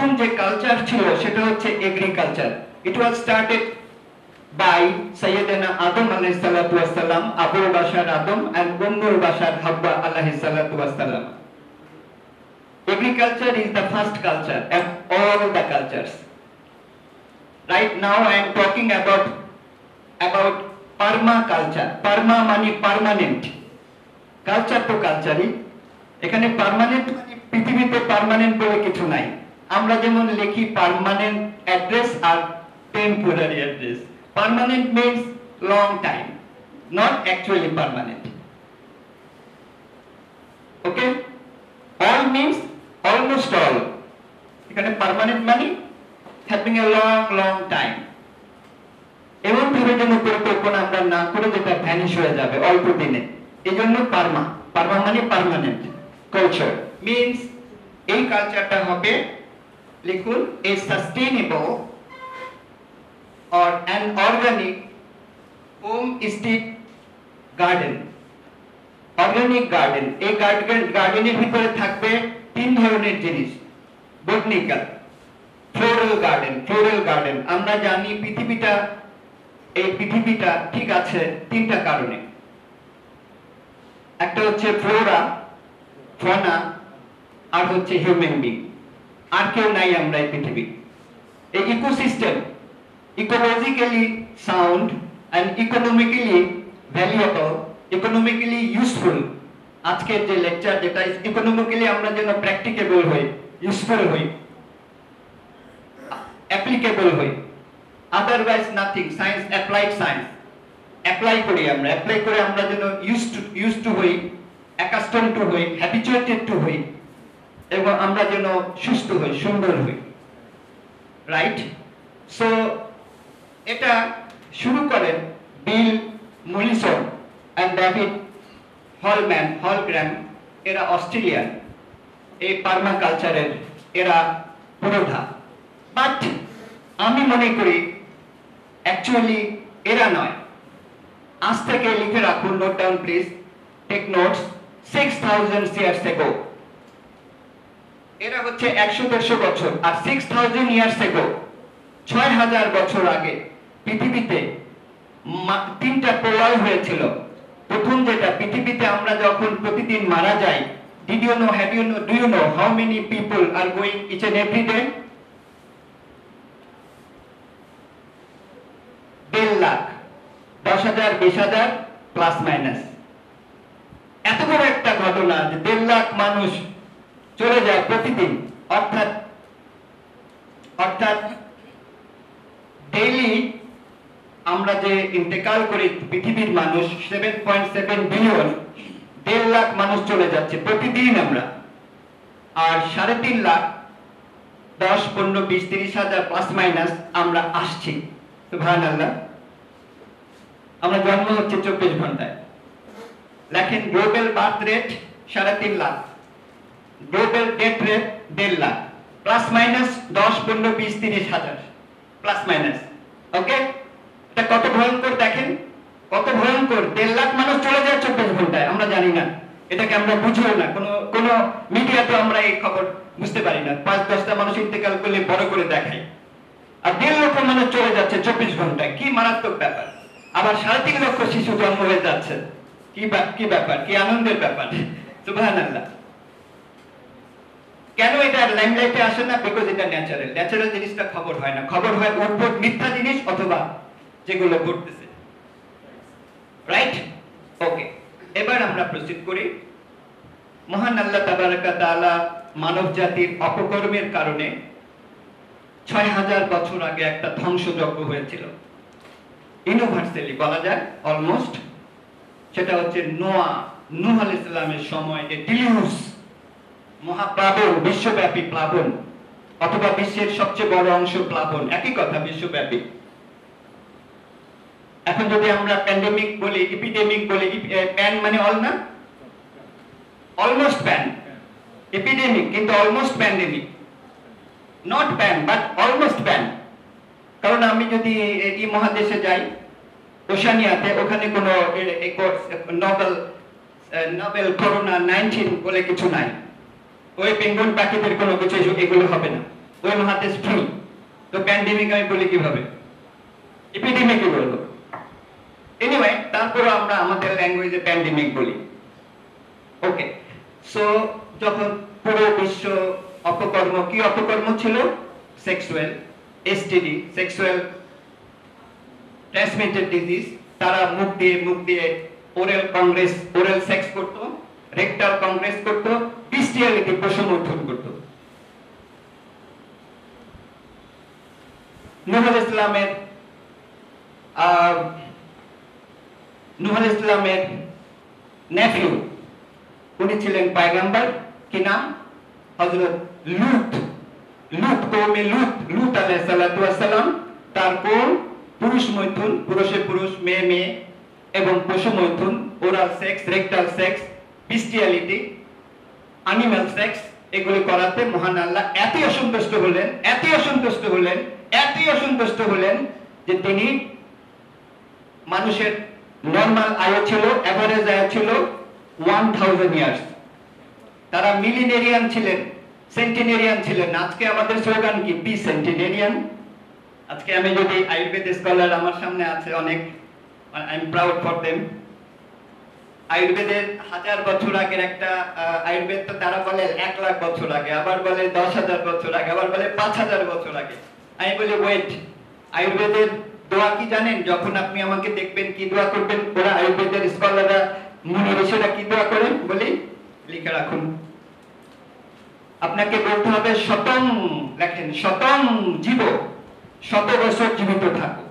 প্রথম যে কালচার ছিল সেটা হচ্ছে agriculture. It was started by সাইয়েদনা আদম আলাইহিস সালাতু ওয়াস সালাম, আবুল বাশার আদম এন্ড উম্মুল বাশার হাব্বা আলাইহিস সালাতু ওয়াস সালাম। Agriculture is the first culture of all the cultures. Right now I am talking about permaculture. Perma মানে permanent, culture to culture ই। এখানে permanent মানে পৃথিবীতে permanent বলে কিছু নাই। আমরা যেমন লিখি permanent address R temporary address, permanent means long time, not actually permanent. Okay, all means almost all. এখানে permanent মানে having a long time. এমন পরিবেশন পরিকল্পনা আমরা না করে যেটা ভ্যানিশ হয়ে যাবে অল্প দিনে, এজন্য পার্মা। পার্মা মানে পার্মানেন্ট কালচার মিন্স এই কালচারটা হবে, লিখুন, a sustainable or an organic homestead garden. Organic garden, এই গার্ডেনের ভিতরে থাকবে তিন ধরনের জিনিস, botanical, floral garden. Floral garden আমরা জানি পৃথিবীটা, এই পৃথিবীটা ঠিক আছে তিনটা কারণে। একটা হচ্ছে ফ্লোরা, ফনা, আর হচ্ছে হিউম্যান বিং। আর কেউ নাই আমরা এই পৃথিবী। এই ecosystem ecologically sound and economically valuable, economically useful. আজকের যে লেকচার, যেটা ইকোনমিক্যালি আমরা যেন প্র্যাকটিকেবল হই, ইউজফুল হই, অ্যাপ্লিকেবল হই। Otherwise nothing. Science, applied science apply করি আমরা, অ্যাপ্লাই করে আমরা যেন ইউজ টু হই, অ্যাকাস্টম টু হই, হ্যাবিচুয়েটেড টু হই, এবং আমরা যেন সুস্থ হই, সুন্দর হই। রাইট, সো এটা শুরু করেন বিল মলিসন অ্যান্ড ডেভিড হলম্যান, হলগ্রাম। এরা অস্ট্রেলিয়ান, এই পার্মাকালচারের এরা পুরোধা। বাট আমি মনে করি অ্যাকচুয়ালি এরা নয়। আজ থেকে লিখে রাখুন, note down please, take notes, 6000 years ago। এরা হচ্ছে 100-150 বছর, আর 6000 years ago 6000 বছর আগে পৃথিবীতে তিনটা প্রলয় হয়েছিল। প্রথম যেটা, পৃথিবীতে আমরা যখন প্রতিদিন মারা যাই, did you know, have you know, do you know how many people are going each and every day? 1,000,000, 10,000, 20,000 plus minus. এত বড় একটা ঘটনা যে 1,000,000 মানুষ চলে যায় প্রতিদিন, অর্থাৎ ডেইলি আমরা যে ইন্তেকাল করি পৃথিবীর মানুষ 7.7 বিলিয়ন, 1,000,000 মানুষ চলে যাচ্ছে প্রতিদিন আমরা। আর 3.5 লাখ, 10, 15, 20, 30,000 প্লাস মাইনাস আমরা আসছি। সুবহানাল্লাহ, আমরা জন্ম হচ্ছে 24 ঘন্টায়। লেখেন global birth rate 3.5 lakh, global death rate 1.5 lakh plus minus 10, 15, 20, 30,000 plus minus. Okay, এটা কত ভয়ঙ্কর, দেখেন কত ভয়ঙ্কর। 1.5 লাখ মানুষ চলে যায় 24 ঘন্টায়, আমরা জানি না, এটাকে আমরা বুঝিও না, কোনো মিডিয়াতে আমরা এই খবর বুঝতে পারি না। 5-10টা মানুষ ইন্তেকাল করলে বড় করে দেখায়, আর 1.5 লক্ষ মানুষ চলে যাচ্ছে 24 ঘন্টায়। কি মারাত্মক ব্যাপার! আবার 3.5 লক্ষ শিশু জন্ম হয়ে যাচ্ছে। কি ব্যাপার, কি আনন্দের ব্যাপার! সুবহানাল্লাহ। কেন এটা ল্যামলাইটে আসে না? বিকজ এটা ন্যাচারাল। ন্যাচারাল জিনিসটা খবর হয় না, খবর হয় উদ্ভট মিথ্যা জিনিস অথবা যেগুলো ঘটতেছে। রাইট, ওকে, এবার আমরা প্রস্তুত করি। মহান আল্লাহ তাবারাকা তাআলা মানব জাতির অপকর্মের কারণে 6000 বছর আগে একটা ধ্বংসযজ্ঞ হয়েছিল, ইউনিভার্সালি বলা যায় অলমোস্ট। সেটা হচ্ছে নূহ আলাইহিস সালামের সময় যে ডিলিউজ, মহাপ্লাবন, বিশ্বব্যাপী প্লাবন, অথবা বিশ্বের সবচেয়ে বড় অংশ প্লাবন, একই কথা, বিশ্বব্যাপী। এখন যদি আমরা প্যান্ডেমিক বলি, এপিডেমিক বলি, প্যান মানে অল না, অলমোস্ট প্যান, এপিডেমিক কিন্তু almost pandemic, not pan but almost pan. কারণ আমি যদি এই মহাদেশে যাই, ওশানিয়াতে, ওখানে কোনো নোবেল করোনা 19 বলে কিছু নাই, ওই পেঙ্গুইন পাখিদের কোনো কিছু এগুলো হবে না। when hat is true, the pandemic I believe epidemic you will. Anyway, that's language a pandemic bully. Okay, so the Puro Bisho Apokormo, ki Apokormo chilo? Sexual, STD, sexual transmitted disease, Tara Mukti, oral congress, oral sex korto, rectal congress korto, bestiality poshon uthun korto. নুহুল ইসলামের Nephew উনি ছিলেন পয়গম্বর কি নাম হযরত লুত কওমে লুত আলাইহিস সালাতু ওয়াস সালাম তার কোন পুরুষ মৈথুন পুরুষে পুরুষ মেয়ে মেয়ে এবং পশু মৈথুন oral sex rectal sex bestiality animal sex এগুলি করাতে মহান আল্লাহ এতই অসন্তুষ্ট হলেন যে তিনি মানুষের নরমাল আয়ু ছিল এভারেজ আয়ু ছিল 1000 ইয়ার্স তারা মিলিনেরিয়ান ছিলেন সেন্টেনারিয়ান ছিলেন আজকে আমাদের স্লোগান কি বি সেন্টেনারিয়ান আজকে আমি যদি আয়ুর্বেদ স্কলার আমার সামনে আছে অনেক I am proud for them আয়ুর্বেদের হাজার বছর আগের একটা আয়ুর্বেদ তো তারা বলে 1 লাখ বছর আগে আবার বলে 10000 বছর আগে আবার বলে 5000 বছর আগে আমি বলি ওয়েট আয়ুর্বেদের দোয়া কি জানেন যখন আপনি আমাকে দেখবেন কি দোয়া করবেন ওরা আয়ুর্বেদের স্কলাররা মুনিঋষিরা কি দোয়া করেন বলি লিখে রাখুন আপনাকে বলতে হবে শতং লেখেন শতং জীব শত বছর জীবিত থাকো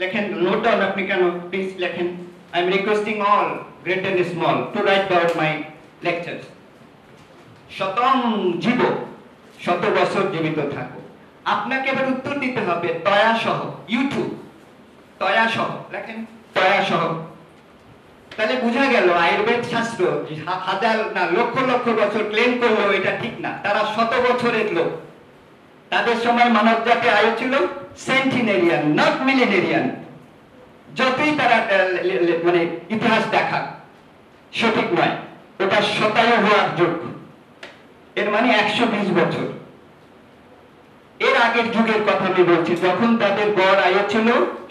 লেখেন নোট ডাউন আপনি কেন প্লিজ লেখেন I am requesting all great and small to write down my lectures শতং জীব শত বছর জীবিত থাকো আপনাকে এবার উত্তর দিতে হবে তয়া সহ ইউটিউব তয়া সহ দেখেন তয়া সহ তাহলে বোঝা গেল আয়ুর্বেদ শাস্ত্র হাজার না লক্ষ লক্ষ বছর ক্লেম করলো এটা ঠিক না তারা শত বছরের লোক তাদের সময় মানবজাতি আয়ু ছিল সেন্টিনেরিয়ান নট মিলিনেরিয়ান যতই তারা মানে ইতিহাস দেখা সঠিক নয় ওটা শতায়ু হওয়ার যোগ্য এর মানে 120 বছর এর আগের যুগের কথা আমি বলছি যখন তাদের গড় আয়ু ছিল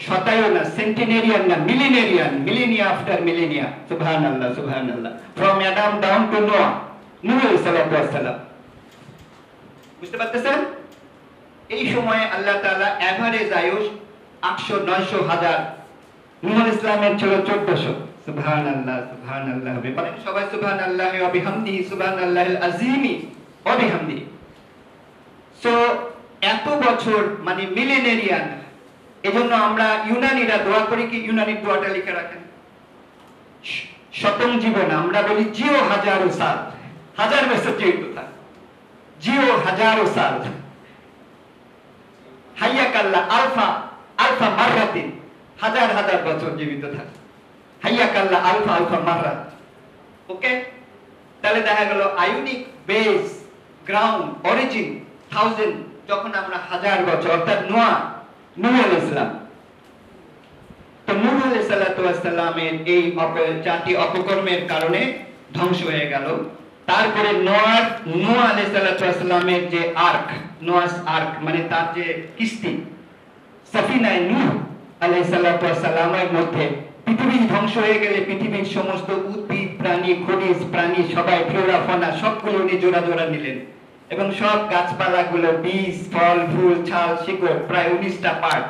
শতায়ু না সেন্টেনারিয়ান না মিলিনেরিয়ান মিলেনিয়া আফটার মিলেনিয়া সুবহানাল্লাহ সুবহানাল্লাহ from Adam down to Noah নূহ সাল্লাল্লাহু আলাইহি সাল্লাম বুঝতে পারতেছেন এই সময়ে আল্লাহ তাআলা এভারেজ আয়ু 800 900 হাজার নূহ ইসলামের ছিল 1400 সুবহানাল্লাহ সুবহানাল্লাহ ব্যাপারে সবাই সুবহানাল্লাহি ওয়া বিহামদিহি সুবহানাল্লাহিল আযীমি ওয়া বিহামদিহি সো এত বছর মানে মিলেনিয়ান এজন্য আমরা ইউনানিরা দোয়া করি কি ইউনানি দোয়াটা লিখে রাখেন শতং জীবন আমরা বলি জিও হাজারো সাল হাজার বছর জীবিত থাক জিও হাজারো সাল হাইয়াকাল্লা আলফা আলফা মাররাতিন হাজার হাজার বছর জীবিত থাক হাইয়াকাল্লা আলফা আলফা মাররাত ওকে তাহলে দেখা গেল আয়ুনিক বেস গ্রাউন্ড অরিজিন 1000 যখন আমরা হাজার বছর অর্থাৎ নূহ আলাইহিস সালাম তো নূহ আলাইহিস সালামের এই জাতি অপকর্মের কারণে ধ্বংস হয়ে গেল তারপরে নূহ আলাইহিস সালামের যে আর্ক নোয়াস আর্ক মানে তার যে কিস্তি সাফিনায়ে নূহ আলাইহিস সালামের মধ্যে পৃথিবী ধ্বংস হয়ে গেলে পৃথিবীর সমস্ত উদ্ভিদ প্রাণী খনিজ প্রাণী সবাই ফ্লোরা ফনা সবগুলো নিয়ে জোড়া জোড়া নিলেন এবং সব গাছপালাগুলো বীজ ফল ফুল ছাল শিকড় প্রায় 19টা পার্ট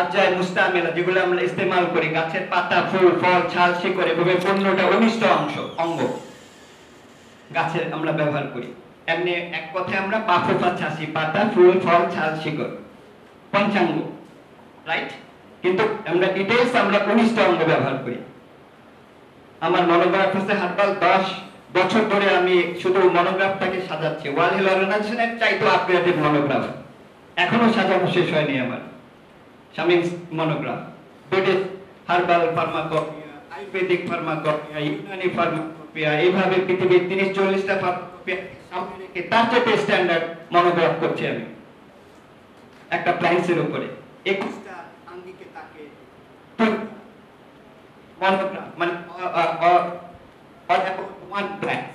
আজ্জায় মুস্তামেলা যেগুলো আমরা ইস্তেমাল করি গাছের পাতা ফুল ফল ছাল শিকড় এভাবে 15টা 19টা অঙ্গ গাছের আমরা ব্যবহার করি এমনি এক কথায় আমরা বাফুফা চাষি পাতা ফুল ফল ছাল শিকড় পঞ্চাঙ্গ রাইট কিন্তু আমরা ডিটেইলস আমরা 19টা অঙ্গ ব্যবহার করি আমার মনোগ্রাফ হচ্ছে হারবাল 10 বছর ধরে আমি শুধু মনোগ্রাফটাকে সাজাচ্ছি ওয়ালহিল অর্গানাইজেশনের চাইতো আপগ্রেডেড মনোগ্রাফ এখনো সাজানো শেষ হয়নি আমার স্বামী monograph British herbal pharmacopoeia Ayurvedic pharmacopoeia Unani pharmacopoeia এইভাবে পৃথিবীর 30-40টা ফার্মাকোপিয়া সামনে রেখে তার চেয়ে স্ট্যান্ডার্ড মনোগ্রাফ করছি আমি একটা প্ল্যান্সের উপরে 21টা আঙ্গিকে তাকে মনোগ্রাফ মানে one plant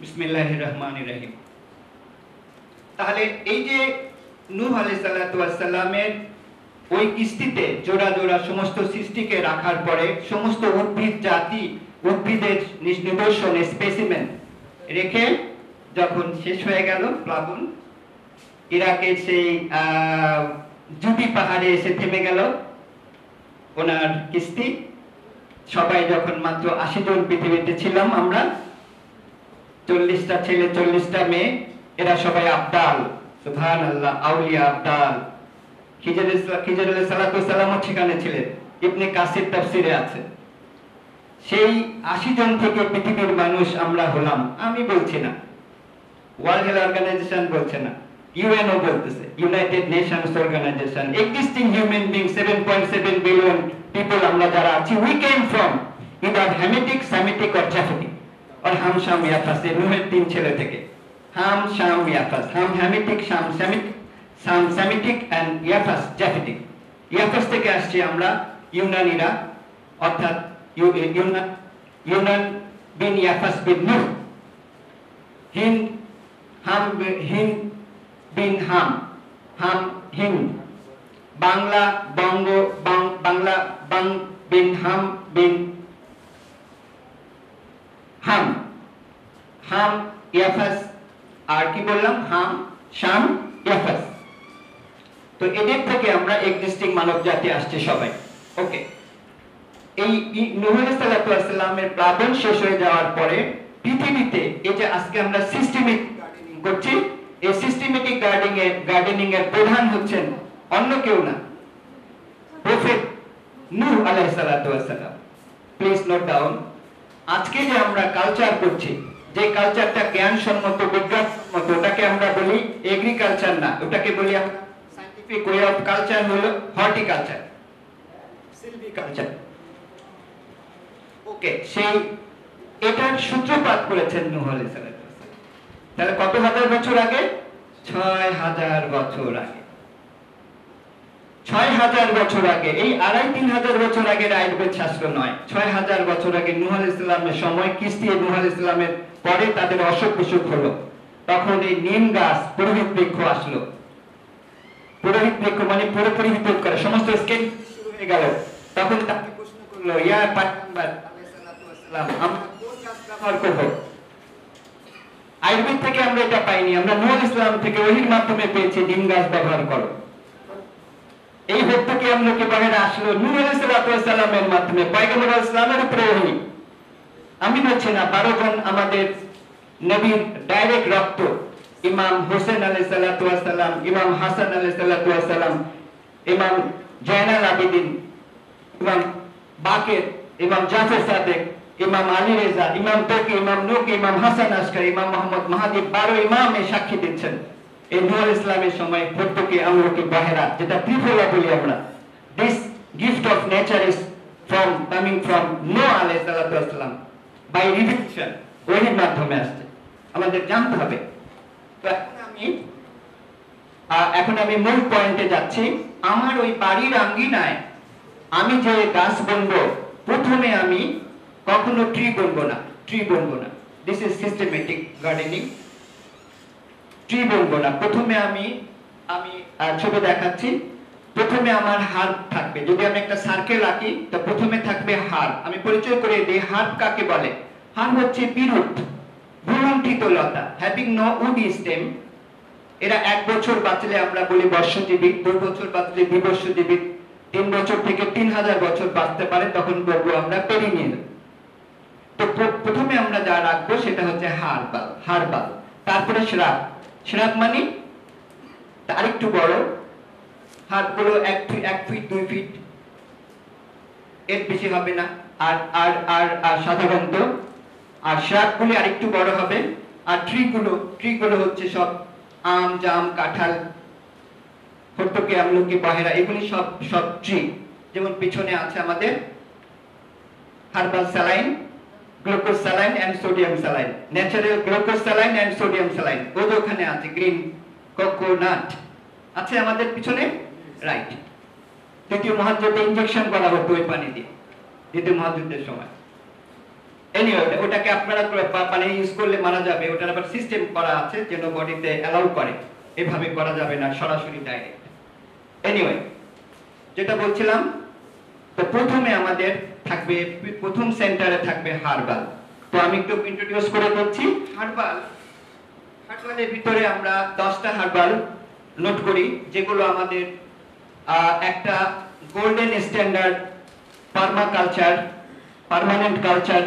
बिस्मिल्लाहिर रहमानिर रहीम। ताहले एई जे नूह आलैहिस्सालामेर ओई किस्तिते जोड़ा जोड़ा समस्त सृष्टिके राखार परे समस्त उद्भिद जाति उद्भिदेर निज निदर्शन स्पेसिमेन रेखे जखन शेष हये गेल प्लाबन इराके सेई जुबी पहाड़े एसे थेमे गेल ओनार किस्ति सबाई जखन मात्र 80 जन पृथिबीते छिलाम आमरा 40टा छेले 40टा मेये एरा सबाई आब्दाल सुबहानाल्लाह आउलिया आब्दाल খিজির আলাইহিসসালাতু ওয়াসসালামও ঠিকানা ছিলেন ইবনে কাসির তাফসিরে আছে। সেই ৮০ জন থেকে পৃথিবীর মানুষ আমরা হলাম। আমি বলছি না, ওয়ার্ল্ড হেলথ অর্গানাইজেশন বলছে না, ইউএনও বলতেছে, United Nations organisation. Existing human being 7.7 billion people আমরা যারা আছি, we came from either Hamitic Semitic or Japhetic আর হাম শাম ইয়াফাস এর নূহের তিন ছেলে থেকে। হাম শাম ইয়াফাস, হাম হেমেটিক, শাম সেমিটিক, শাম সেমিটিক এন্ড ইয়াফাস জ্যাফেটিক। ইয়াফাস থেকে আসছি আমরা ইউনানিরা, অর্থাৎ ইউনান বিন ইয়াফাস বিন নূহ, হিন্দ বিন হাম, হাম হিন্দ, বাংলা বঙ্গ, বাংলা বাং বিন হাম বিন হাম, হাম ইয়াফাস। আর কি বললাম? হাম শাম ইয়াফাস। तो एदेर थेके आमरा एक्जिस्टिंग मानव जाति आसछे सबाई। ओके, एई नूह आलैहिस्सालातु ओयाससालामेर प्लाबन शेष हये जाओयार परे पृथिबीते एई जे आजके आमरा सिस्टेमिक गार्डेनिंग करछि, एई सिस्टेमिक गार्डेनिंग एर प्रधान हच्छेन अन्य केउ ना, प्रोफेट नूह आलैहिस्सालातु ओयाससालाम। प्लिज नोट डाउन, आजके जे आमरा कालचार करछि, যে কালচারটা জ্ঞানসম্মত বিজ্ঞানসম্মত, ওটাকে আমরা বলি এগ্রিকালচার না, ওটাকে বলি সাইন্টিফিক ওয়ে অফ কালচার হলো হর্টিকালচার, সিলভিকালচার। ওকে, সেই এটার সূত্রপাত করেছেন নূহ আলাইহিস সালাম। তাহলে কত হাজার বছর আগে? 6000 বছর আগে। 6000 বছর আগে, এই 2500 বছর আগে আয়ুর্বেদ শাস্ত্র নয়, 6000 বছর আগে নূহ আলাইহিস সালামের সময় কিস্তি নূহ আলাইহিস সালামের পরে তাদের অসুখ বিসুখ হলো। তখন এই নিম গাছ, পুরোহিত বৃক্ষ আসলো। পুরোহিত বৃক্ষ মানে পুরোপুরি হিত করে, সমস্ত স্কিন শুরু হয়ে গেল। তখন তাকে প্রশ্ন করলো, ইয়া পয়গম্বর আলাইহিস সালাম, আমরা কোন গাছ ব্যবহার করব? আয়ুর্বেদ থেকে আমরা এটা পাইনি, আমরা নূহ আলাইহিস সালাম থেকে ওহীর মাধ্যমে পেয়েছি নিম গাছ ব্যবহার করো। এই বক্তব্য আমরা কে বাইরে আসলো নূহ আলাইহিস সালামের মাধ্যমে, পয়গম্বর আলাইহিস সালামের উপরে ওহী। আমি বলছি না, 12 জন আমাদের নবীর ডাইরেক্ট রক্ত, ইমাম হোসেন আলাইহিস সালাতু ওয়াস সালাম, ইমাম হাসান আলাইহিস সালাতু ওয়াস সালাম, ইমাম জয়নাল আবেদিন, ইমাম বাকের, ইমাম জাফর সাদেক, ইমাম আলী রেজা, ইমাম তকি, ইমাম নুকি, ইমাম হাসান আশকারী, ইমাম মোহাম্মদ মাহাদি, 12 ইমাম এই সাক্ষী দিচ্ছেন এই নূহ আলাইহিস সালামের সময় ভর্তুকি আমলকে বাহিরা, যেটা ত্রিফলা বলি আমরা। This gift of nature is from coming from নূহ আলাইহিস সালাতু ওয়াস সালাম। বাই রিভিশন ওই মাধ্যমে আসছে, আমাদের জানতে হবে। তো এখন আমি মূল পয়েন্টে যাচ্ছি। আমার ওই বাড়ির আঙ্গিনায় আমি যে গাছ বনবো, প্রথমে আমি কখনো ট্রি বনবো না। This is systematic gardening. Tree বনবো না, প্রথমে আমি ছবি দেখাচ্ছি। প্রথমে আমার হার্ব থাকবে। যদি আমি একটা সার্কেল আঁকি, তো প্রথমে থাকবে হার্ব। আমি পরিচয় করে দিই, হার্ব কাকে বলে। হার্ব হচ্ছে বিরুট, ভ্রূণঠিত লতা, হ্যাভিং নো উডি স্টেম। এরা 1 বছর বাঁচলে আমরা বলি বর্ষজীবী, 2 বছর বাঁচলে বিবর্ষজীবী, 3 বছর থেকে 3000 বছর বাঁচতে পারে, তখন বলবো আমরা পেরিনিয়াল। তো প্রথমে আমরা যা রাখবো সেটা হচ্ছে হার্বাল। তারপরে শ্রাব মানে তার একটু বড় হাতগুলো, 1 ফিট 2 ফিট, এর বেশি হবে না। আর আর আর আর সাধারণত আর শাকগুলি আর একটু বড় হবে। আর ট্রিগুলো হচ্ছে সব আম, জাম, কাঁঠাল, হর্তুকি, আমলকি, বাহেরা, এগুলি সব ট্রি। যেমন পিছনে আছে আমাদের herbal saline, glucose saline and sodium saline, natural glucose saline and sodium saline, ওখানে আছে গ্রিন কোকোনাট আছে আমাদের পিছনে, রাইট। তৃতীয় মহাযুদ্ধে ইনজেকশন করা হতো ওই পানি দিয়ে, দ্বিতীয় মহাযুদ্ধের সময়। anyway ওটাকে আপনারা মানে ইউজ করলে মানা যাবে ওটার আবার সিস্টেম করা আছে যেন বডিতে এলাউ করে এভাবে করা যাবে না সরাসরি ডাইরেক্ট anyway যেটা বলছিলাম তো প্রথমে আমাদের থাকবে প্রথম সেন্টারে থাকবে হার্বাল তো আমি একটু ইন্ট্রোডিউস করে দিচ্ছি হার্বাল হার্বালের ভিতরে আমরা 10টা হার্বাল নোট করি যেগুলো আমাদের একটা golden standard permaculture permanent culture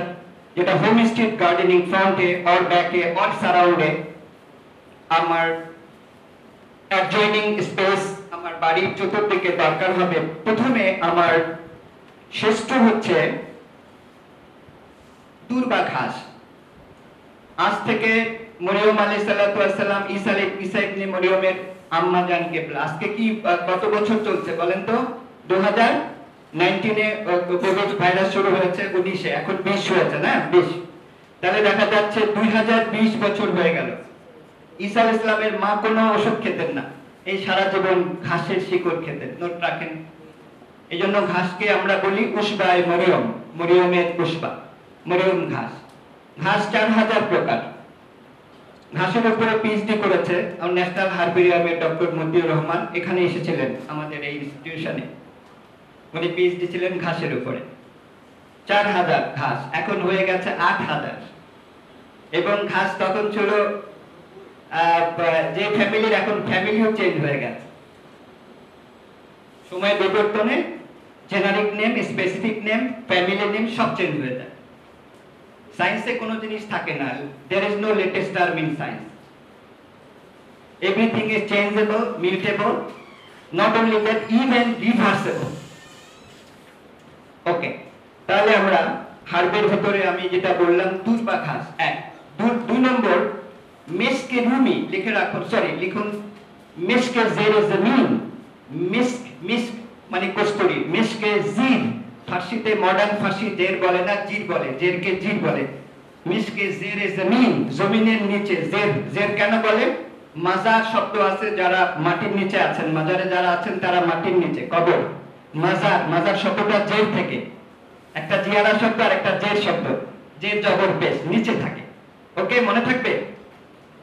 যেটা হোমস্টেড গার্ডেনিং ফ্রন্টে অর ব্যাকে অর সারাউন্ডে আমার অ্যাডজয়েনিং স্পেস আমার বাড়ির চতুর্দিকে দরকার হবে প্রথমে আমার শ্রেষ্ঠ হচ্ছে দুর্বা ঘাস আজ থেকে মরিয়ম আলাইহিস সালাতু ওয়াস সালাম ঈসা ইবনে মরিয়মের আম্মা জানকে আজকে কি কত বছর চলছে বলেন তো 2019 এ কোভিড ভাইরাস শুরু হয়েছে 19 এ এখন 20 হয়েছে না 20 তাহলে দেখা যাচ্ছে 2020 বছর হয়ে গেল ঈসা আলাইহিস সালামের মা কোনো ওষুধ খেতেন না এই সারা জীবন ঘাসের শিকড় খেতেন নোট রাখেন এইজন্য ঘাসকে আমরা বলি উশবায়ে মরিয়ম মরিয়মের উশবা মরিয়ম ঘাস ঘাস 4000 প্রকার ঘাসের উপরে পিএইচডি করেছে আর ন্যাশনাল হারবেরিয়ামের ডক্টর মতিউর রহমান এখানে এসেছিলেন আমাদের এই ইনস্টিটিউশনে উনি পিএইচডি ছিলেন ঘাসের উপরে 4000 ঘাস এখন হয়ে গেছে 8000 এবং ঘাস তখন ছিল যে ফ্যামিলির এখন ফ্যামিলিও চেঞ্জ হয়ে গেছে সময় পরিবর্তনে generic name specific name family name সব চেঞ্জ হয়ে যায় সায়েন্সে কোনো জিনিস থাকে না there is no latest term in science everything is changeable mutable not only that even reversible okay তাহলে আমরা হার্বের ভিতরে আমি যেটা বললাম দুর্বা ঘাস এক দুই নম্বর মিসকে ভূমি লিখে রাখো সরি লিখুন মিসকে জের জমিন মিস্ক মিস্ক মানে কস্তুরী মিসকে জির ফার্সিতে মডার্ন ফার্সি জের বলে না জির বলে জেরকে জির বলে মিসকে জেরে জমিন জমিনের নিচে জের জের কেন বলে মাজার শব্দ আছে যারা মাটির নিচে আছেন মাজারে যারা আছেন তারা মাটির নিচে কবর মাজার মাজার শব্দটা জের থেকে একটা জিয়ারা শব্দ আর একটা জের শব্দ জের জবর পেশ নিচে থাকে ওকে মনে থাকবে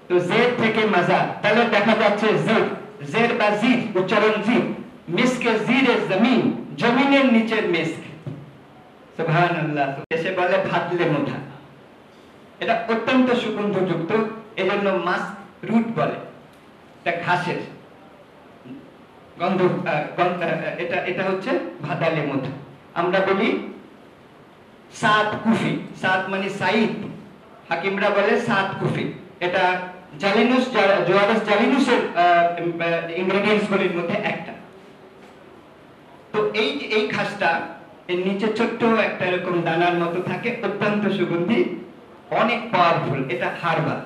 তো জের থেকে মাজার তাহলে দেখা যাচ্ছে জের জের বা জির উচ্চারণ জির মিসকে জিরে জমিন জমিনের নিচে মিস্ক সুবহানাল্লাহ এসে বলে ফাতলে মুঠা এটা অত্যন্ত সুগন্ধযুক্ত এজন্য মাস্ক রুট বলে এটা ঘাসের গন্ধ এটা এটা হচ্ছে ভাদালে মুঠা আমরা বলি সাত কুফি সাত মানে সাইদ হাকিমরা বলে সাত কুফি এটা জালিনুস জোয়ারেস জালিনুসের ইনগ্রেডিয়েন্টস গুলির মধ্যে একটা তো এই এই ঘাসটা এর নিচে ছোট্ট একটা এরকম দানার মতো থাকে অত্যন্ত সুগন্ধি অনেক পাওয়ারফুল এটা হার্বাল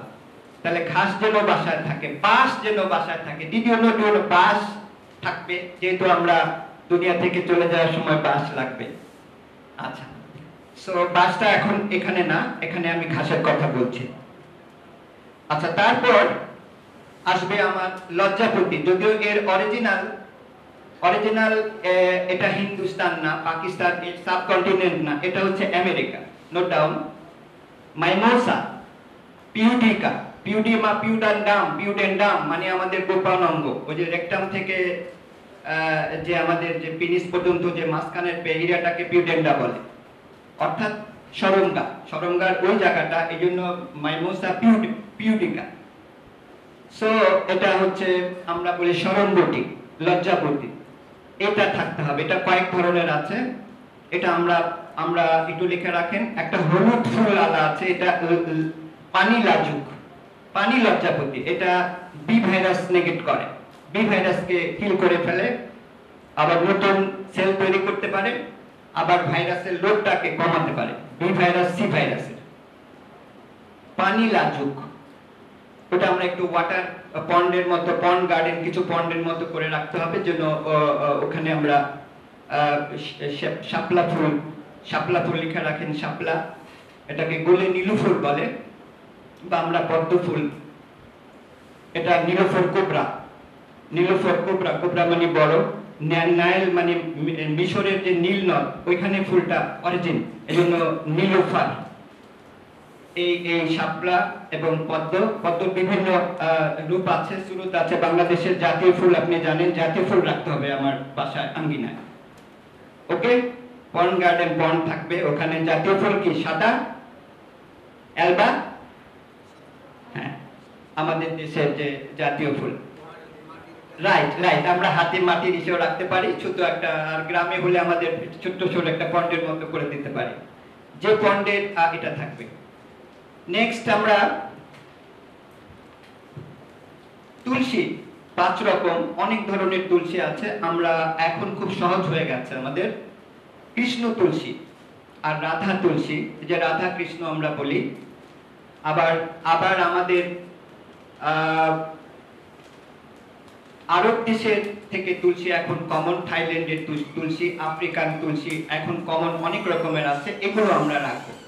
তাহলে ঘাস যেন বাসায় থাকে বাস যেন বাসায় থাকে দ্বিতীয় নোট হলো বাস থাকবে যেহেতু আমরা দুনিয়া থেকে চলে যাওয়ার সময় বাস লাগবে আচ্ছা সো বাসটা এখন এখানে না এখানে আমি ঘাসের কথা বলছি আচ্ছা তারপর আসবে আমার লজ্জাপতি যদিও এর অরিজিনাল অরিজিনাল এটা হিন্দুস্তান না পাকিস্তান এর সাবকন্টিনেন্ট না এটা হচ্ছে America note down mimosa pudica পিউডিমা pudendum pudendum মানে আমাদের গোপনাঙ্গ ওই যে রেকটাম থেকে যে আমাদের যে পিনিস পর্যন্ত যে মাঝখানের এরিয়াটাকে পিউডেন্ডা বলে অর্থাৎ সরঙ্গা সরঙ্গার ওই জায়গাটা এই জন্য মাইমোসা পিউডিকা সো এটা হচ্ছে আমরা বলি সরঙ্গটি লজ্জাপতি এটা থাকতে হবে এটা কয়েক ধরনের আছে এটা আমরা আমরা একটু লিখে রাখেন একটা হলুদ ফুল আলা আছে এটা পানি লাজুক পানি লজ্জাপতি এটা বি ভাইরাস নেগেট করে বি ভাইরাসকে কিল করে ফেলে আবার নতুন সেল তৈরি করতে পারে আবার ভাইরাসের লোডটাকে কমাতে পারে বি ভাইরাস সি ভাইরাসের পানি লাজুক ওটা আমরা একটু ওয়াটার পন্ডের মতো পন্ড গার্ডেন কিছু পন্ডের মতো করে রাখতে হবে যেন ওখানে আমরা শাপলা ফুল লিখে রাখেন শাপলা এটাকে গোলে নীলুফুল বলে বা আমরা পদ্ম ফুল এটা নীলুফুল কোবরা নীলুফুল কোবরা কোবরা মানে বড় নাইল মানে মিশরের যে নীল নদ ওইখানে ফুলটা অরিজিন এজন্য নীলুফার शापला एवं पद्म पद्म विभिन्न रूप आछे सुरुत आछे बांग्लादेशेर जातीय फुल आपनि जानेन जातीय फुल राखते होबे आमार बासाय आंगिनाय ओके पन गार्डन पन थाकबे ओखाने जातीय फुल कि सादा एलबा हां आमादेर देशेर जे जातीय फुल राइट राइट आमरा हाते माटिर इसेও রাখতে পারি ছোট একটা আর গ্রামে হলে আমাদের ছোট ছোট একটা পন্ডের মতো করে দিতে পারি যে পন্ডের এটা থাকবে नेक्स्ट हमरा तुलसी पाँच रकम अनेक धरनेर तुलसी आछे हमरा एखन खूब सहज हये गेछे आमादेर कृष्ण तुलसी आर राधा तुलसी जे राधा कृष्ण आमरा बोली आबार आबार आमादेर आरब देशेर थेके तुलसी एखन कमन थाइलैंडेर तुलसी आफ्रिकान तुलसी एखन कमन अनेक रकमेर आछे एगुलो आमरा राखबो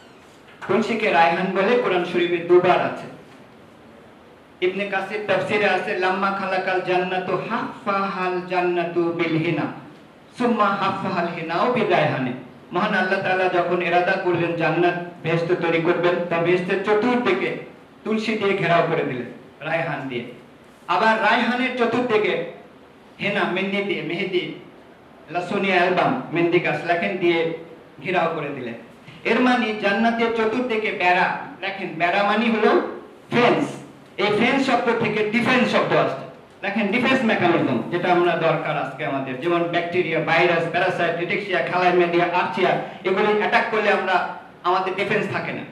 तुलसी के रायहान बोले कुरान शरीफे दुबार आछे इब्ने कासिर तफसीरे आछे लम्मा खलाकाल जन्नतु हफ्फाहाल जन्नतु बिल हिना सुम्मा हफ्फाहाल हिनाओ बिल रायहाने महान आल्लाह ताआला जखन इरादा करलेन जन्नत बेहेश्त तैरी करबेन तार बेहेश्तेर चतुर्दिके तुलसी दिए घेराव करे दिलेन रायहान दिए आबार रायहानेर चतुर्दिके हिना मेहंदी दिए मेहदी लसुनिया एलबाम मेहंदी गाछ लाखेन दिए घेराव करे दिलेन एर मानी जन्नतेर चतुर्दिके बेड़ा देखें बेड़ा मानी हलो फेंस ए फेंस शब्द थेके डिफेंस शब्द आसछे देखें डिफेंस मेकानिज्म जेटा आमरा दरकार आजके आमादेर जेमन बैक्टीरिया भाइरास पैरासाइट डिटेक्सिया क्लाइमेडिया आर्चिया एगुलो अटैक करले आमरा आमादेर डिफेंस थाके ना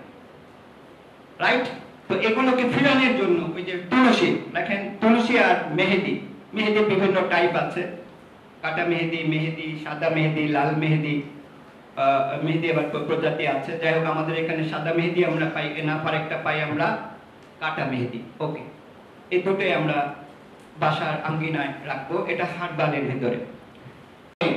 राइट तो एगुलोके फिरानोर जोन्नो ओई जे तुलसी देखें तुलसी आर मेहेदी मेहेदी विभिन्न टाइप आछे काटा मेहेदी मेहेदी सादा मेहेदी लाल मेहेदी मेहदी एबार प्रजाति आछे जायहोक आमादेर एखाने सादा मेहदी आमरा पाई ना फार एकटा पाई आमरा काटा मेहदी ओके ए दुटोई आमरा बासार आंगिनाय राखबो एटा हार्बालेर भितरे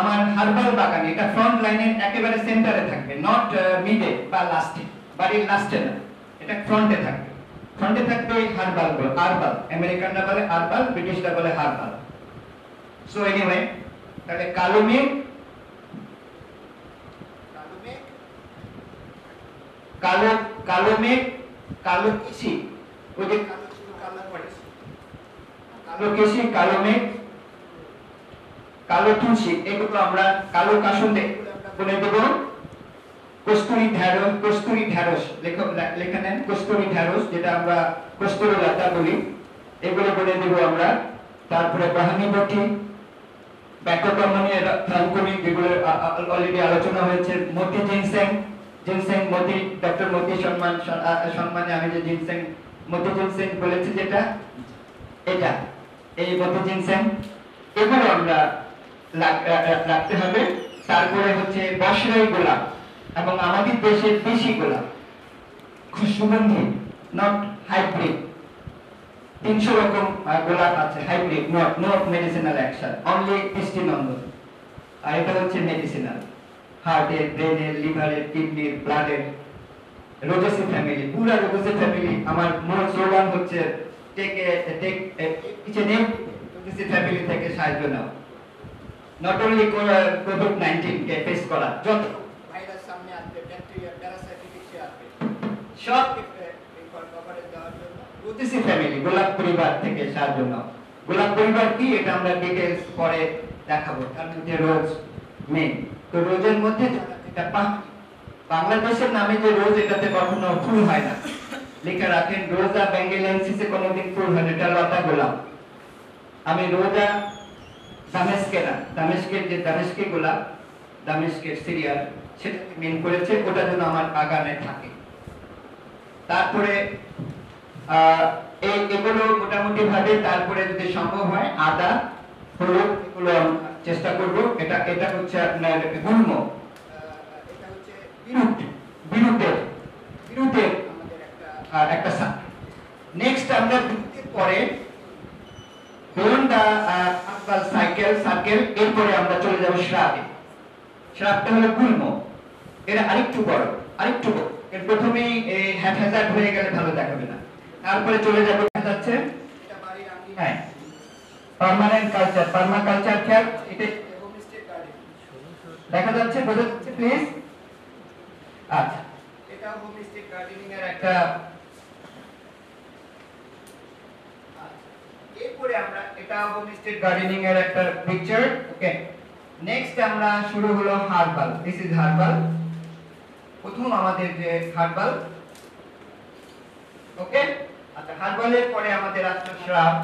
आमार हार्बाल बागान एटा फ्रंट लाइनेर एकेबारे सेंटारे थाकबे नट मिडे बा लास्टे बाड़ीर लास्टे ना एटा फ्रंटे थाकबे हार्बाल हार्बाल आमेरिकानरा बले हार्बाल ब्रिटिशरा बले हार्बाल सो एनिवे ताहले कालो मेघ कालो कालो में कालो किसी वो जो कालो पड़े कालो किसी कालो में कालो तुलसी एक तो हमरा कालो काशुंदे बोले देखो कस्तूरी ढेरोस लेखो लेखने कस्तूरी ढेरोस जेटा हमरा कस्तूरी लता बोली एक बोले देखो हमरा तार पूरे बहानी बोटी बैकअप मनी थांकुनी देखो ऑलरेडी आलोचना हुए थे मोती जिनसेंग जिनसेंग मोती डॉक्टर मोती सम्मान सम्माने आमी जे जिनसेंग मोती जिनसेंग বলেছি যেটা এটা এই মোতি জিনসেং এগুলো আমরা রাখতে হবে তারপরে হচ্ছে বসরাই গোলাপ এবং আমাদের দেশের দেশি গোলাপ খুশবুগন্ধি নট হাইব্রিড 300 রকম গোলাপ আছে hybrid not medicinal action only দৃষ্টিনন্দন আর এটা হচ্ছে মেডিসিনাল हार्टेर ब्रेनेर लिभारेर किडनिर ब्लाडेर रोजेसी फैमिली पूरा रोजेसी फैमिली आमार मूल स्लोगान होच्छे टेक नेम रोजेसी फैमिली थेके साहाय्य नाओ नट ओनली कोविड 19 के फेस करा जत भाइरास सामने आते बैक्टीरिया पैरासाइट किछु आते सब कवरेज देওয়ার জন্য रोजेसी फैमिली गोलाप परिवार थेके साहाय्य नाओ गोलाप परिवार कि एटा आमरा डिटेल्स परे देखाबो तार मध्ये रोज मे तो रोजर मध्य बांग्लादेशेर नामे जो रोज एटाते कखनो फुल हय ना लेखा राखें रोजा बेंगलेन्सिसे कोनोदिन फुल हय ना लता गोलाप आमी रोजा दामेस्केरा दामेस्केर जे दामेस्की गोलाप दामेस्केर सिरियाल सेटाके मेन करेछे ओटा जेन आमार बागाने थाके तारपरे এই এগুলো মোটামুটি ভাবে তারপরে যদি সম্ভব হয় আদা হলুদ এগুলো चेष्टा करबो এটা এটা হচ্ছে আপনার গুল্ম এটা হচ্ছে বিরুতে আমাদের একটা নেক্সট আমরা বিরুতে পরে গোন্ডা আপাল সার্কেল এর পরে আমরা চলে যাব শ্রাবে শ্রাবটা হলো গুল্ম এর আরেকটু বড় এর প্রথমেই হ্যাজার্ড হয়ে গেলে ভালো দেখাবে না তারপরে চলে যাব যাচ্ছে এটা বাড়ির আঙ্গি হ্যাঁ परमानेंट कल्चर परमाकल्चर क्या इटे होमस्टे गार्डन देखा जाच्छे बोझा जाच्छे प्लीज अच्छा act of holistic gardening এর একটা এরপরে আমরা এটা হোমস্টেড গার্ডেনিং এর একটা পিকচার। ওকে, নেক্সট আমরা শুরু হলো হারবাল। This is herbal. প্রথম আমাদের যে হারবাল, ওকে, আচ্ছা হারবালের পরে আমাদের আসলো শ্রাব।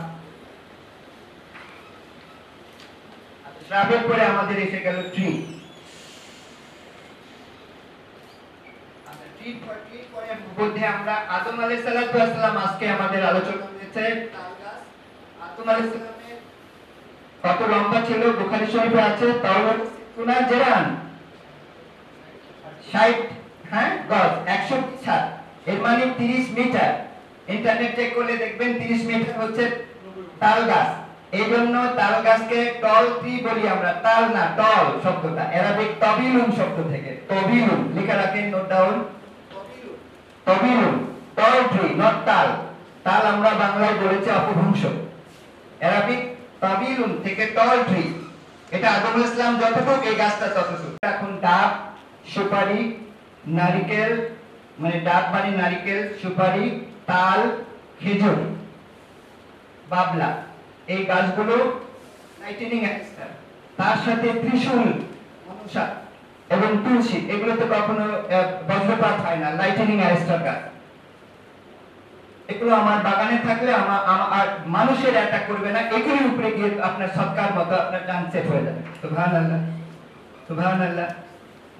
আচ্ছা শ্রাবের পরে আমাদের এসে গেল ট্রি। আচ্ছা ট্রি পরে মধ্যে আমরা আদম আলাইহিস সালাম আজকে আমাদের আলোচনা হয়েছে কত লম্বা ছিল, বুখারী শরীফে আছে তাল গাছ। এই জন্য তাল গাছকে টল ট্রি বলি আমরা। তাল না, টল শব্দটা অ্যারাবিক তবিলুম শব্দ থেকে। তবিলুম লিখে রাখেন, নোট ডাউন, তবিলুম, টল ট্রি নট তাল। তাল আমরা বাংলায় বলেছি অপভ্রংশ। অ্যারাবিক তাবিলুন থেকে টল ট্রি। এটা আদম আলাইহিস সালাম যতটুক এই গাছটা ততটুক। এখন ডাব, সুপারি, নারকেল, মানে ডাব মানে নারকেল, সুপারি, তাল, খেজুর, বাবলা, এই গাছগুলো লাইটেনিং অ্যাস্টার, তার সাথে ত্রিশূল, মনসা এবং তুলসী, এগুলোতে কখনো বজ্রপাত হয় না, লাইটেনিং অ্যাস্টার গাছ। এগুলো আমার বাগানে থাকলে আমার মানুষের অ্যাটাক করবে না, এগুলি উপরে গিয়ে আপনার সৎকার মতো আপনার গান সেট হয়ে যাবে। সুবহানাল্লাহ, সুবহানাল্লাহ।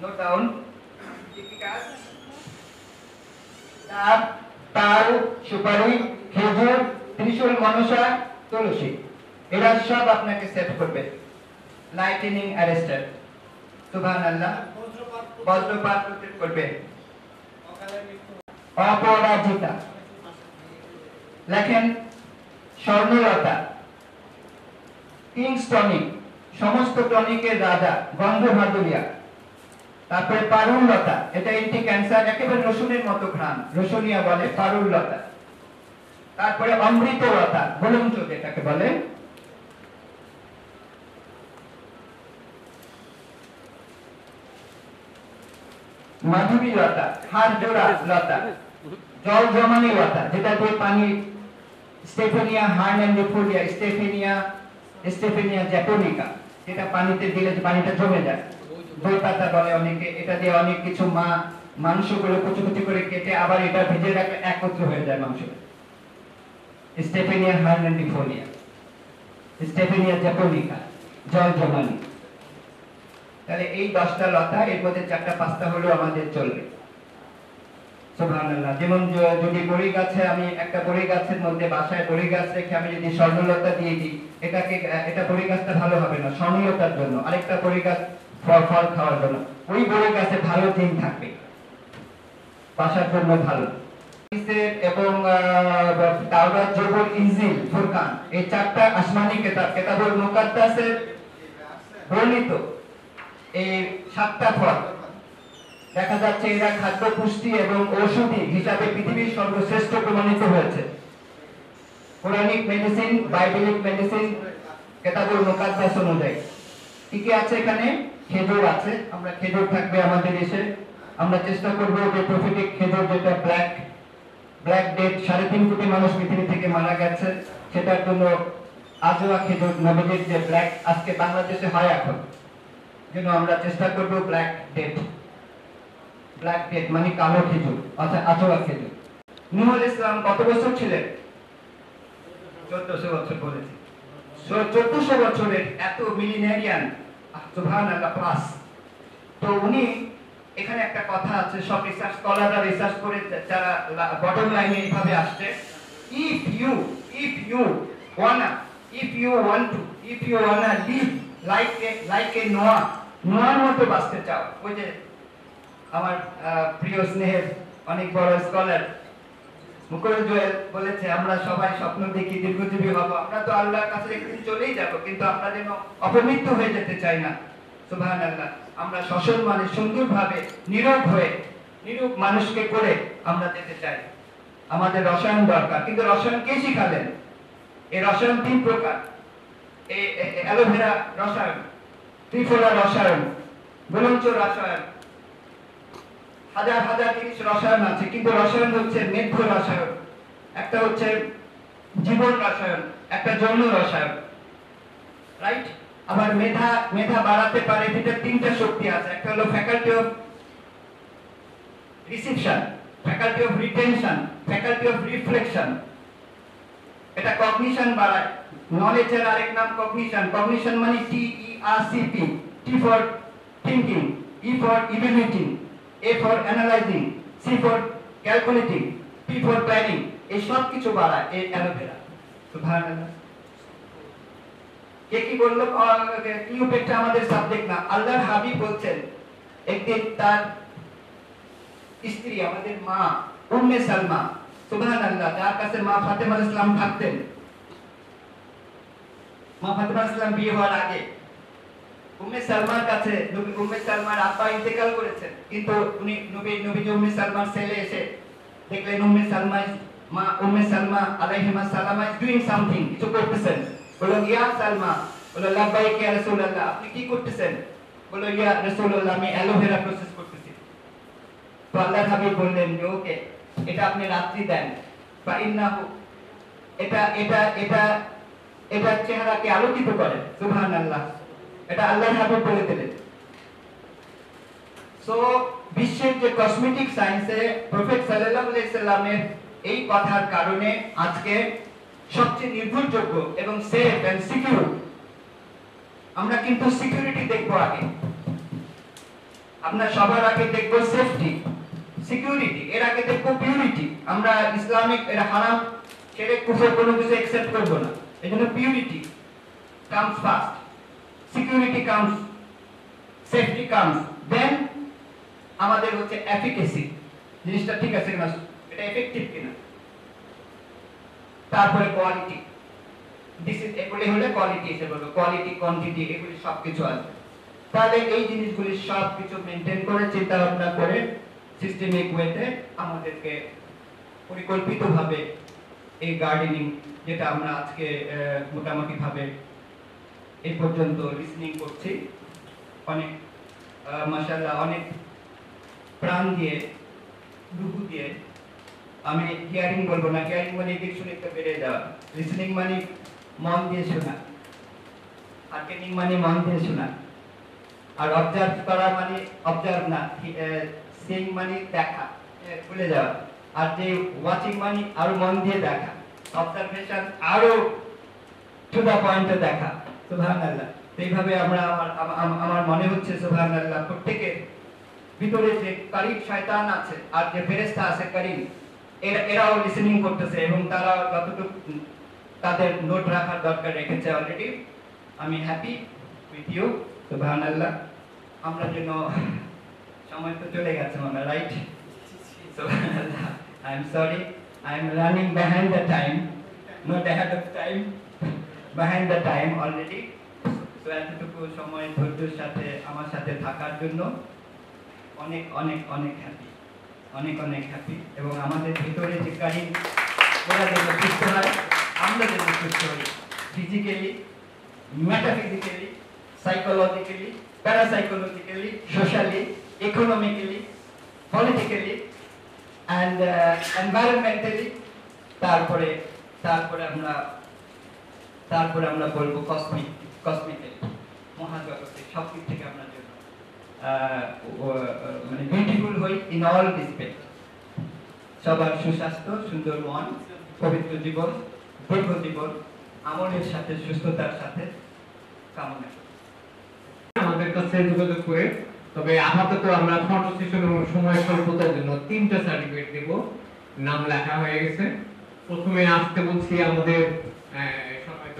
নোট ডাউন, তাল, সুপারি, খেজুর, ত্রিশূল, মনসা, তুলসী, এরা সব আপনাকে সেট করবে, লাইটেনিং অ্যারেস্টার। সুবহানাল্লাহ, বজ্রপাত প্রতিরোধ করবে। অপরাজিতা লেখেন, স্বর্ণলতা, কিংস টনিক, সমস্ত টনিকের রাজা, গন্ধভাদুরিয়া। তারপরে পারুল লতা, এটা অ্যান্টি ক্যান্সার, একেবারে রসুনের মতো ঘ্রাণ, রসুনিয়া বলে পারুল লতা। তারপরে অমৃত লতা, গোলঞ্চ যেটাকে বলে। মাধবী লতা, হারজোড়া লতা, জল জমানি লতা, যেটা দিয়ে পানি, স্টেফেনিয়া হার্নেন্ডিফোলিয়া, স্টেফেনিয়া জ্যাপোনিকা, যেটা পানিতে দিলে পানিটা জমে যায়, দই পাতা বলে অনেকে। এটা দিয়ে অনেক কিছু মাংসগুলো কুচি করে কেটে আবার এটা ভিজে রাখলে একত্র হয়ে যায় মাংস। স্টেফেনিয়া হার্নেন্ডিফোলিয়া, স্টেফেনিয়া জ্যাপোনিকা, জল জমানি। তাহলে এই 10টা লতা, এর মধ্যে 4-5টা হলো আমাদের চলবে। সুবহানাল্লাহ। যেমন যদি বড়ি গাছে, আমি একটা বড়ি গাছের মধ্যে বাসায় বড়ি গাছ রেখে আমি যদি স্বর্ণলতা দিয়ে দিই, এটা বড়ি গাছটা ভালো হবে না স্বর্ণলতার জন্য, আরেকটা বড়ি গাছ ফল খাওয়ার জন্য। ওই বড়ি গাছে ভালো জিন থাকবে, বাসার জন্য ভালো। এবং তাওরাত, জবুর, ইনজিল, ফুরকান, এই 4টা আসমানি কিতাব, কিতাবুল মুকাদ্দাসের বর্ণিত এই 7টা ফল। দেখা যাচ্ছে এরা খাদ্য, পুষ্টি এবং ঔষধি হিসাবে পৃথিবীর সর্বশ্রেষ্ঠ প্রমাণিত হয়েছে। কোরআনিক মেডিসিন, বাইবেলিক মেডিসিন, কিতাবুল মুকাদ্দাস অনুযায়ী কি কি আছে এখানে? খেজুর আছে, আমরা খেজুর থাকবে আমাদের দেশে। আমরা চেষ্টা করবো যে প্রফিটিক খেজুর, যেটা ব্ল্যাক ডেথ, 3.5 কোটি মানুষ পৃথিবী থেকে মারা গেছে, সেটার জন্য আজোয়া খেজুর, নবীদের যে ব্ল্যাক আজকে বাংলাদেশে হয় এখন, যেন আমরা চেষ্টা করবো ব্ল্যাক ডেথ, ব্ল্যাক ডেথ মানে কালো খেজুর, অর্থাৎ আজোয়া খেজুর। নূহ আলাইহিস সালাম কত বছর ছিলেন? 1400 বছর বলেছি। 1400 বছরের এত মিলিনেরিয়ান, সুবহানাল্লাহ, প্লাস। তো উনি এখানে একটা কথা আছে, সব রিসার্চ স্কলাররা রিসার্চ করে যারা বটম লাইনে এইভাবে আসছে, if you want to live like a Noah, নোয়ার মতো বাঁচতে চাও, ওই যে আমার প্রিয় স্নেহের অনেক বড় স্কলার মুকরুল জোয়েল বলেছে, আমরা সবাই স্বপ্ন দেখি দীর্ঘজীবী হব, আমরা তো আল্লাহর কাছে একদিন চলেই যাব, কিন্তু আমরা যেন অপমৃত্যু হয়ে যেতে চাই না। সুবহানাল্লাহ। আমরা সসম্মানে সুন্দরভাবে নিরোগ মানুষকে করে আমরা যেতে চাই। আমাদের রসায়ন দরকার, কিন্তু রসায়ন কে শিখালেন? এই রসায়ন 3 প্রকার, এই অ্যালোভেরা রসায়ন, ত্রিফলা রসায়ন, গোলঞ্চ রসায়ন, হাজার হাজার কিছু রসায়ন আছে, কিন্তু রসায়ন হচ্ছে মেঘ রসায়ন, একটা হচ্ছে জীবন রসায়ন, একটা জন্ম রসায়ন, রাইট। আবার মেধা, মেধা বাড়াতে পারে যেটা তিনটা শক্তি আছে, একটা হলো faculty of reception, faculty of retention, faculty of reflection. এটা কগনিশন বাড়ায়, নলেজের আরেক নাম কগনিশন। কগনিশন মানে TERCP, T for thinking, E for evaluating, A for analyzing, C for calculating, P for planning, এই সব কিছু বাড়ায় এই অ্যালোভেরা। সুবহানাল্লাহ। কে কি বললো? ক্লিওপেট্রা আমাদের সাবজেক্ট না, আল্লাহর হাবিব বলছেন একদিন তার স্ত্রী আমাদের মা উম্মে সালমা, সুবহানাল্লাহ, যার কাছে মা ফাতেমা ইসলাম থাকতেন, মা ফাতেমা ইসলাম বিয়ে হওয়ার আগে উম্মে সালমার কাছে, নবী উম্মে সালমার আপা ইন্তেকাল করেছেন, কিন্তু উনি নবীজি উম্মে সালমার ছেলে এসে দেখলেন উম্মে সালমা, মা উম্মে সালমা আলাইহিমা সালাম ইজ ডুইং সামথিং, কিছু করতেছেন। বলল ইয়া সালমা, বলল লাব্বাইক ইয়া রাসূলুল্লাহ। আপনি কি করতেছেন? বলল ইয়া রাসূলুল্লাহ আমি অ্যালোভেরা প্রসেস করতেছি। তো আল্লাহর হাবিব বললেন ওকে, এটা আপনি রাত্রি দেন, বা ইন্নাহু এটা এটা এটা এটা চেহারাকে আলোকিত করে। সুবহানাল্লাহ, এটা আল্লাহর হাবিব বলে দিলেন। সো বিশ্বের যে কসমেটিক সায়েন্সে প্রফেট সাল্লাল্লাহু আলাইহি সাল্লামের এই কথার কারণে আজকে সবচেয়ে নির্ভরযোগ্য এবং সেফ এন্ড সিকিউর। আমরা কিন্তু সিকিউরিটি দেখব আগে, আমরা সবার আগে দেখব সেফটি, সিকিউরিটি, এর আগে দেখব পিউরিটি। আমরা ইসলামিক এর হারাম ছেড়ে কুফর কোনো কিছু অ্যাকসেপ্ট করব না, এজন্য purity comes first, security comes, safety comes, then আমাদের হচ্ছে এফিকেসি, জিনিসটা ঠিক আছে কিনা, এটা এফেক্টিভ কিনা, তারপরে কোয়ালিটি। দিস ইজ এগুলি হলে কোয়ালিটি হিসেবে বলবো, কোয়ালিটি কোয়ান্টিটি এগুলি সবকিছু আছে। তাহলে এই জিনিসগুলি সবকিছু মেনটেন করে চিন্তা ভাবনা করে সিস্টেমিক ওয়েতে আমাদেরকে পরিকল্পিতভাবে এই গার্ডেনিং, যেটা আমরা আজকে মোটামুটিভাবে এই পর্যন্ত লিসনিং করছি, অনেক মাশাআল্লাহ অনেক প্রাণ দিয়ে ডুবু দিয়ে। আমি হিয়ারিং বলবো না, হিয়ারিং মানে এদিক শুনেটা বেড়ে যাওয়া, লিসনিং মানে মন দিয়ে শোনা, আর্কেনিং মানে মন দিয়ে শোনা, আর অবজার্ভ করা মানে অবজার্ভ না, সিং মানে দেখা, ভুলে যাওয়া, আর যে ওয়াচিং মানে আরো মন দিয়ে দেখা, অবজারভেশন আরো টু দ্য পয়েন্টে দেখা। সুবহানাল্লাহ। এইভাবে আমরা আমার মনে হচ্ছে সুবহানাল্লাহ প্রত্যেকের ভিতরে যে কারিম শয়তান আছে আর যে ফেরেশতা আছে কারিম, এরাও লিসেনিং করতেছে এবং তারা যতটুকু তাদের নোট রাখার দরকার রেখেছে অলরেডি। আমি হ্যাপি উইথ ইউ। সুবহানাল্লাহ। আমরা যেন সময় তো চলে গেছে মানে, রাইট। সুবহানাল্লাহ, I am sorry, I am running behind the time, not ahead of time, behind the time already. তো এতটুকু সময় ধৈর্যের সাথে আমার সাথে থাকার জন্য অনেক অনেক অনেক হ্যাপি, অনেক অনেক হ্যাপি। এবং আমাদের ভিতরে যে কাহিনী, ওরা যেন সুস্থ হয়, আমরা যেন সুস্থ হই, physically, metaphysically, psychologically, parapsychologically, socially, economically, politically and environmentally. তারপরে আমরা বলবো কসমিক্যালি, মহাজাগতিক সব দিক থেকে আমরা যেন মানে বিউটিফুল হই ইন অল রেসপেক্ট। সবার সুস্বাস্থ্য, সুন্দর মন, পবিত্র জীবন, দীর্ঘ জীবন আমলের সাথে সুস্থতার সাথে কামনা করি। আমাদের কাছে যোগাযোগ করে, তবে আপাতত আমরা ফটো সেশন এবং সময় স্বল্পতার জন্য তিনটা সার্টিফিকেট দেব। নাম লেখা হয়ে গেছে। প্রথমে আসতে বলছি আমাদের সম্মানিত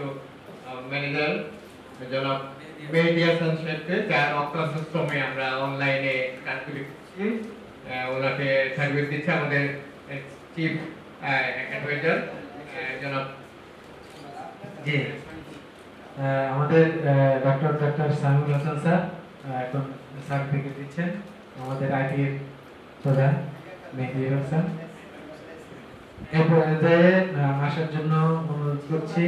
ম্যানেজার জনাব মেহেদিয়া সানসেটকে, যার অক্লাসশ্রমে আমরা অনলাইনে কার্যক্রম করছি, ওনাকে সার্ভিস দিচ্ছে আমাদের চিফ অ্যাডভাইজার জনাব জি, আমাদের ডক্টর সাইমুল হাসান স্যার এখন সার্টিফিকেট দিচ্ছেন, আমাদের আইটির প্রধান মেহেদিয়া হাসান। এই পর্যায়ে আসার জন্য অনুরোধ করছি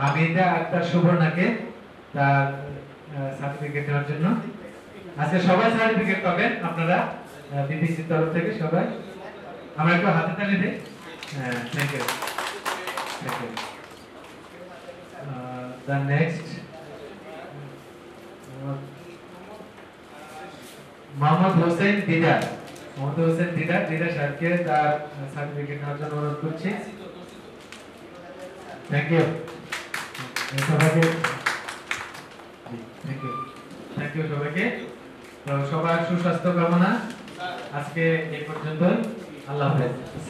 হামিদা আক্তার সুবর্ণাকে তার সার্টিফিকেট দেওয়ার জন্য। আজকে সবাই সার্টিফিকেট পাবেন আপনারা। বিবিসির তরফ থেকে সবাই আমরা একটু হাতে তালি দেই। হ্যাঁ, thank you, thank you. The next Mohammad Hossain Didar, Mohammad Hossain Didar, Didar সাহেবকে তার সার্টিফিকেট নেওয়ার জন্য অনুরোধ করছি। থ্যাংক ইউ সবাইকে, থ্যাংক ইউ, থ্যাংক ইউ সবাইকে। সবার সুস্বাস্থ্য কামনা। আজকে এই পর্যন্ত, আল্লাহ হাফেজ।